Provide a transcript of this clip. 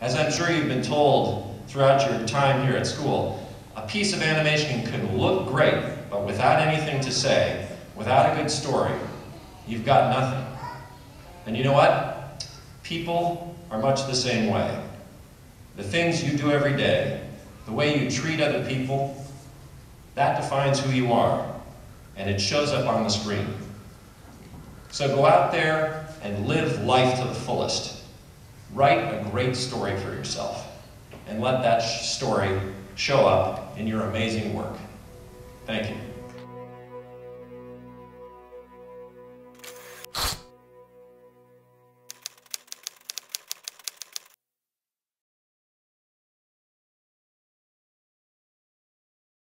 As I'm sure you've been told throughout your time here at school, a piece of animation can look great, but without anything to say, without a good story, you've got nothing. And you know what? People are much the same way. The things you do every day, the way you treat other people, that defines who you are, and it shows up on the screen. So go out there and live life to the fullest. Write a great story for yourself, and let that story show up in your amazing work. Thank you.